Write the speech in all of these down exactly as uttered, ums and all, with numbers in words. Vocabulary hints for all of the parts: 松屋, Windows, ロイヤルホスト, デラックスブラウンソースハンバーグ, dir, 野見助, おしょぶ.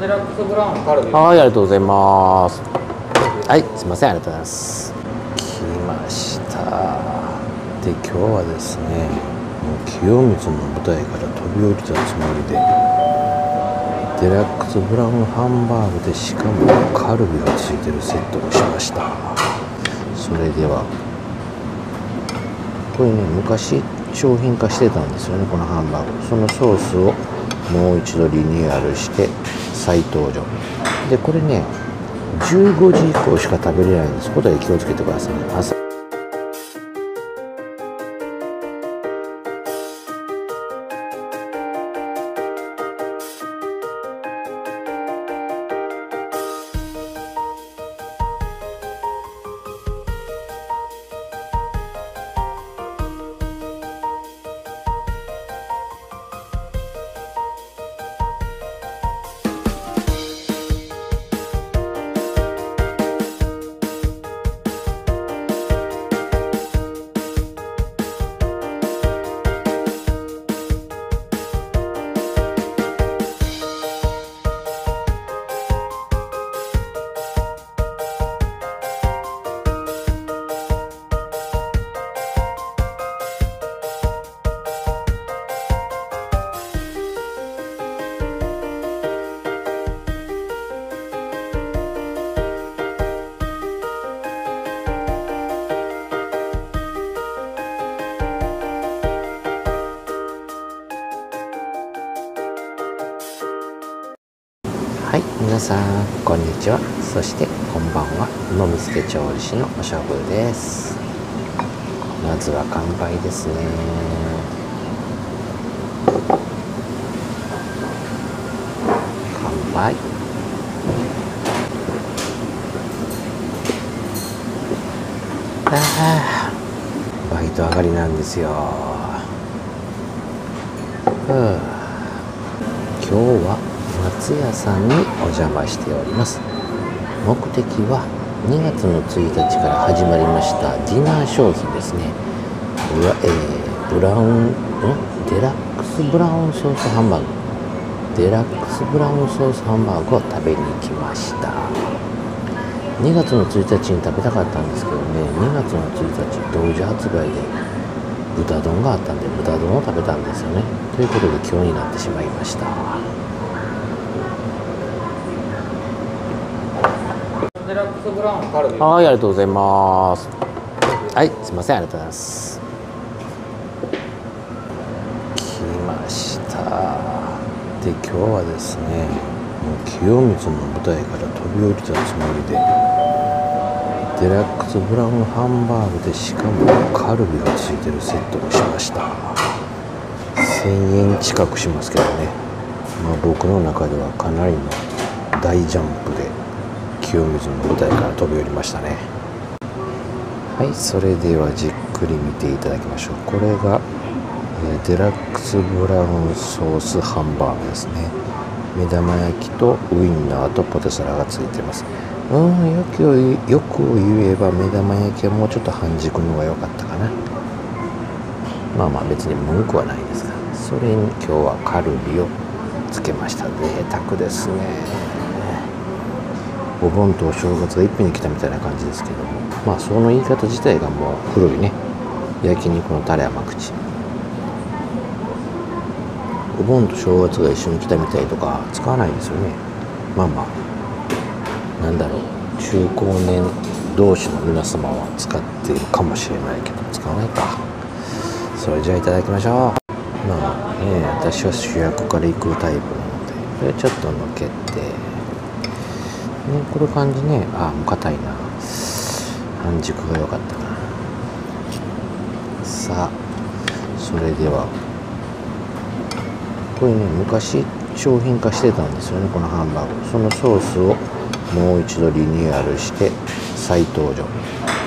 デラックスブラウンカルビ。はい、ありがとうございます。はい、すみません、ありがとうございます。来ました。で、今日はですね、もう清水の舞台から飛び降りたつもりで、デラックスブラウンハンバーグで、しかもカルビがついてるセットをしました。それでは、これね、昔商品化してたんですよね、このハンバーグ。そのソースをもう一度リニューアルして再登場で、これねじゅうごじ以降しか食べれないんです。ことで気をつけてくださいね。朝はい、皆さんこんにちは、そしてこんばんは。野見助調理師のおしょぶです。まずは乾杯ですね。乾杯。ああ、バイト上がりなんですよ。ふう、今日は松屋さんにお邪魔しております。目的はにがつのついたちから始まりましたディナー商品ですね。ブラ、えー、ブラウンんデラックスブラウンソースハンバーグデラックスブラウンソースハンバーグを食べに来ました。にがつのついたちに食べたかったんですけどね、にがつのついたち同時発売で豚丼があったんで豚丼を食べたんですよね。ということで今日になってしまいました。はい、ありがとうございます。はい、すみません、ありがとうございます。来ました。で、今日はですね、もう清水の舞台から飛び降りたつもりで、デラックスブラウンハンバーグで、しかもカルビがついてるセットをしました。せんえん近くしますけどね、まあ、僕の中ではかなりの大ジャンプで、清水の舞台から飛び降りましたね。はい、それではじっくり見ていただきましょう。これが、えー、デラックスブラウンソースハンバーグですね。目玉焼きとウインナーとポテサラがついてます。うん、よく、よく言えば目玉焼きはもうちょっと半熟の方が良かったかな。まあまあ別に文句はないですが、それに今日はカルビをつけました。贅沢ですね。お盆とお正月がいっぺんに来たみたいな感じですけども、まあその言い方自体がもう古いね。焼肉のタレ甘口、お盆と正月が一緒に来たみたいとか使わないですよね。まあまあなんだろう、中高年同士の皆様は使っているかもしれないけど使わないか。それじゃあいただきましょう。まあね、私は主役からいくタイプなので、それちょっとのけてね、この感じね、ああもう硬いな、半熟が良かったな。さあ、それではこれね、昔商品化してたんですよね、このハンバーグ。そのソースをもう一度リニューアルして再登場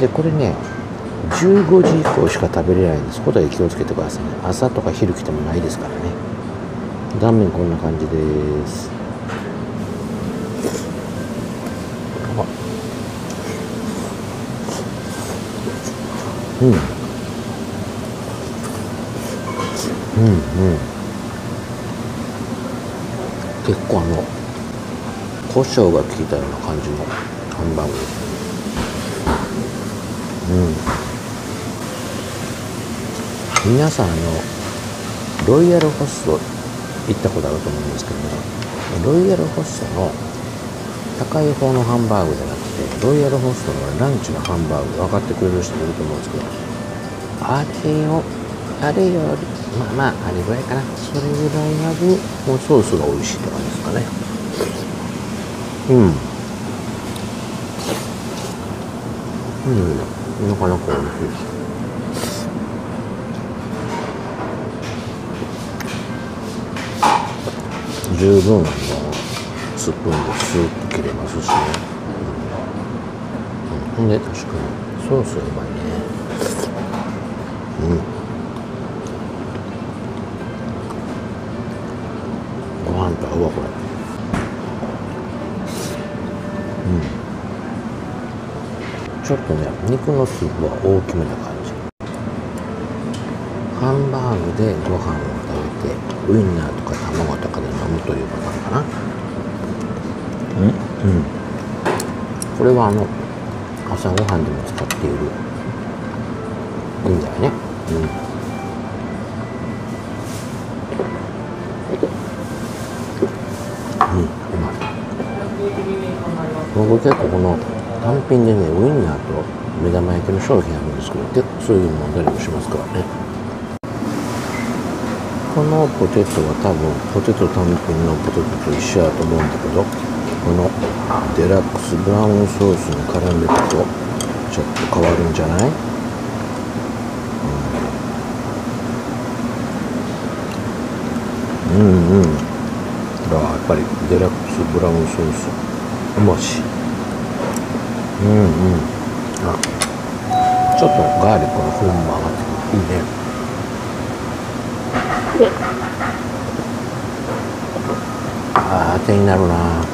で、これねじゅうごじ以降しか食べれないんです。ことで気をつけてくださいね。朝とか昼来てもないですからね。断面こんな感じです。うん、うんうん、結構あの胡椒が効いたような感じのハンバーグですね。うん、皆さん、あのロイヤルホスト行ったことあると思うんですけどね、ロイヤルホストの高い方のハンバーグじゃなくて、ロイヤルホストのランチのハンバーグ分かってくれる人いると思うんですけど、あれをあれよりまあまああれぐらいかな、それぐらいまでにもうソースが美味しいって感じですかね。うんうん、なかなか美味しいです。十分あのスプーンでスーッと切れますしね。ほ、うんで、確かにソースうまいね。うん、ご飯と合うわこれ。うん、ちょっとね、肉のスープは大きめな感じ。ハンバーグでご飯をウインナーとか卵とかで飲むというパターンかな。うん、うん、これはあの朝ごはんでも使っているいいんだよね。うん、うん、うまい。僕結構この単品でね、ウインナーと目玉焼きの商品あるんですけど、結構そういうの飲んだりもしますからね。このポテトは多分ポテト単品のポテトと一緒だと思うんだけど、このデラックスブラウンソースに絡んでるとちょっと変わるんじゃない？うん、うんうん、だからやっぱりデラックスブラウンソースうまし。うんうん、あ、ちょっとガーリックの風味も上がってくる。いいね。ああ、手になるな。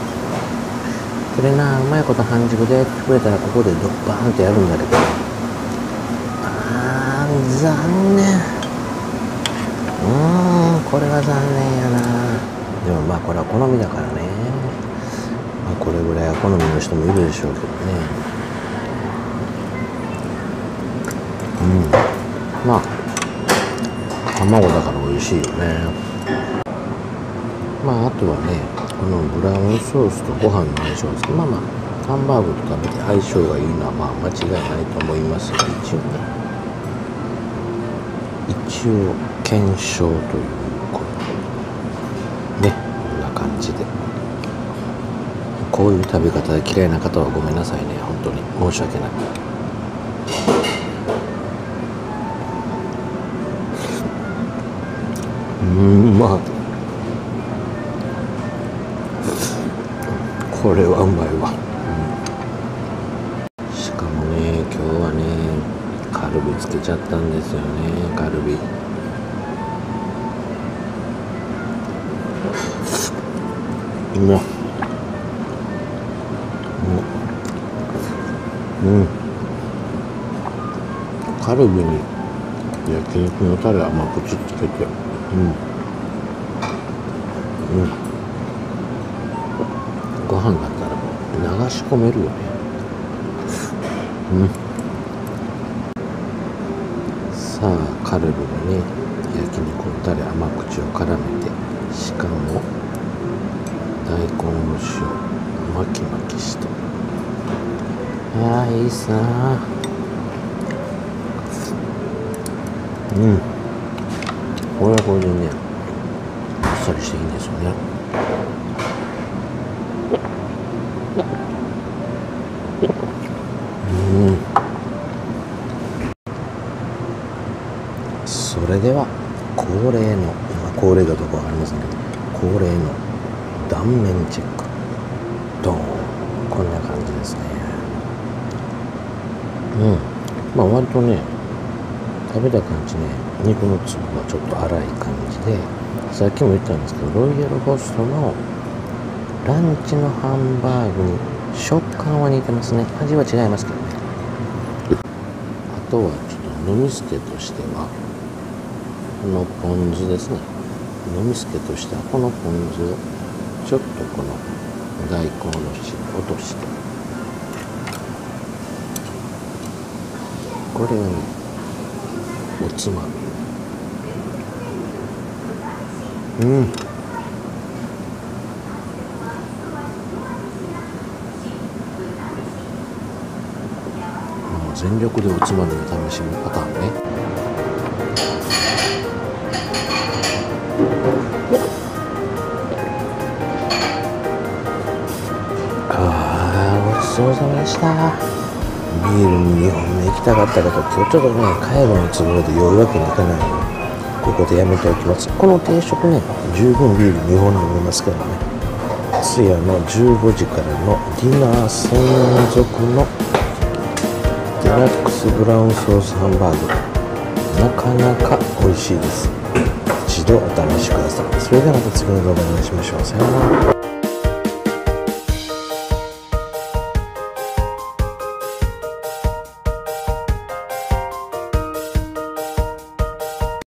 これな、うまいこと半熟でやってくれたら、ここでドッバーンってやるんだけど、ああ残念。うーん、これは残念やな。でもまあこれは好みだからね、まあ、これぐらいは好みの人もいるでしょうけどね。うん、まあ卵だから美味しいよね。まああとはね、このブラウンソースとご飯の相性ですけど、まあまあハンバーグとか見て相性がいいのはまあ間違いないと思いますが、一応ね、一応検証ということでね、こんな感じで、こういう食べ方で嫌いな方はごめんなさいね、本当に申し訳ない。うん、まあこれはうまいわ。うん、しかもね、今日はねカルビつけちゃったんですよね。カルビ、うまっ、うん、うん、カルビに焼肉のタレ甘くつけて、うん、うん、ご飯だったらもう流し込めるよね。うん、さあカルビにね、焼肉のタレ甘口を絡めて、しかも大根おろしを巻き巻きして、ああいいさあ。うん、これはこれでね、あっさりしていいんですよね。うん、それでは恒例の、恒例だとかわかりませんけど、恒例の断面チェック、ドーン、こんな感じですね。うん、まあ割とね、食べた感じね、肉の粒がちょっと粗い感じで、さっきも言ったんですけど、ロイヤルホストのランチのハンバーグに食感は似てますね。味は違いますけどね。あとはちょっと飲みすけとしては、このポン酢ですね。飲みすけとしてはこのポン酢をちょっとこの大根おろしを落として、これをねおつまみ、うん、全力でおつまみを試しむパターンね。ああ、ごちそうさまでした。ビールににほんめ行きたかったけど、今日ちょっとね、帰るの都合で酔うわけにいかないので、ここでやめておきます。この定食ね、十分ビールにほん飲めますけどね。通夜のじゅうごじからのディナー専属のデラックスブラウンソースハンバーグ、なかなか美味しいです。一度お試しください。それではまた次の動画でお会いしましょう。さようなら。